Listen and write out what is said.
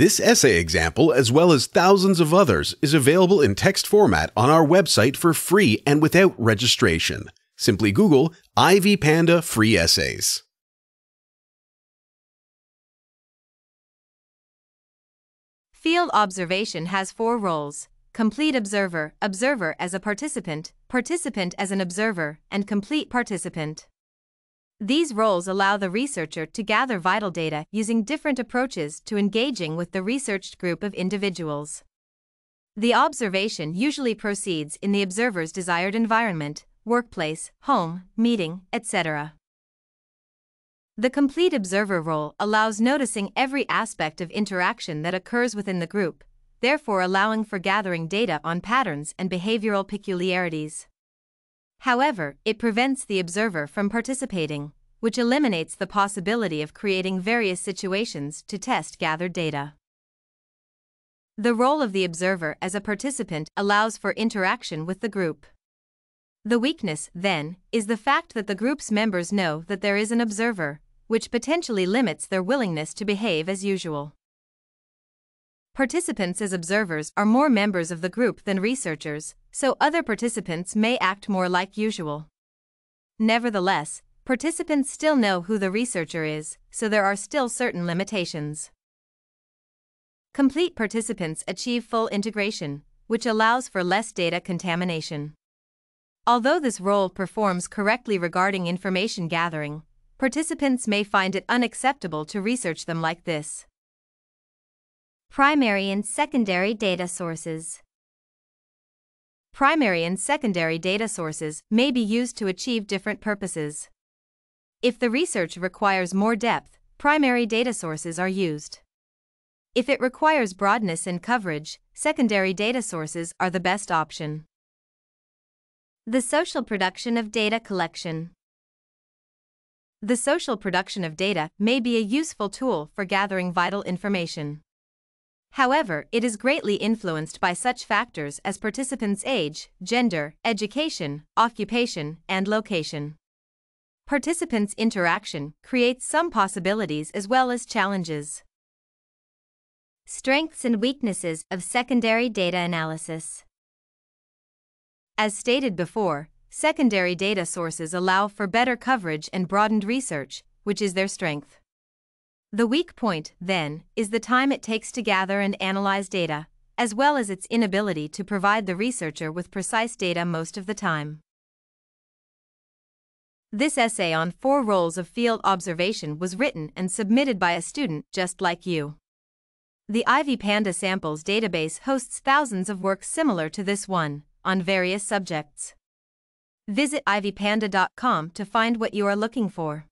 This essay example, as well as thousands of others, is available in text format on our website for free and without registration. Simply Google IvyPanda free essays. Field observation has four roles: complete observer, observer as a participant, participant as an observer, and complete participant. These roles allow the researcher to gather vital data using different approaches to engaging with the researched group of individuals. The observation usually proceeds in the observer's desired environment, workplace, home, meeting, etc. The complete observer role allows noticing every aspect of interaction that occurs within the group, therefore allowing for gathering data on patterns and behavioral peculiarities. However, it prevents the observer from participating, which eliminates the possibility of creating various situations to test gathered data. The role of the observer as a participant allows for interaction with the group. The weakness, then, is the fact that the group's members know that there is an observer, which potentially limits their willingness to behave as usual. Participants as observers are more members of the group than researchers, so other participants may act more like usual. Nevertheless, participants still know who the researcher is, so there are still certain limitations. Complete participants achieve full integration, which allows for less data contamination. Although this role performs correctly regarding information gathering, participants may find it unacceptable to research them like this. Primary and secondary data sources. Primary and secondary data sources may be used to achieve different purposes. If the research requires more depth, primary data sources are used. If it requires broadness and coverage, secondary data sources are the best option. The social production of data collection. The social production of data may be a useful tool for gathering vital information. However, it is greatly influenced by such factors as participants' age, gender, education, occupation, and location. Participants' interaction creates some possibilities as well as challenges. Strengths and weaknesses of secondary data analysis. As stated before, secondary data sources allow for better coverage and broadened research, which is their strength. The weak point, then, is the time it takes to gather and analyze data, as well as its inability to provide the researcher with precise data most of the time. This essay on four roles of field observation was written and submitted by a student just like you. The IvyPanda Samples database hosts thousands of works similar to this one, on various subjects. Visit ivypanda.com to find what you are looking for.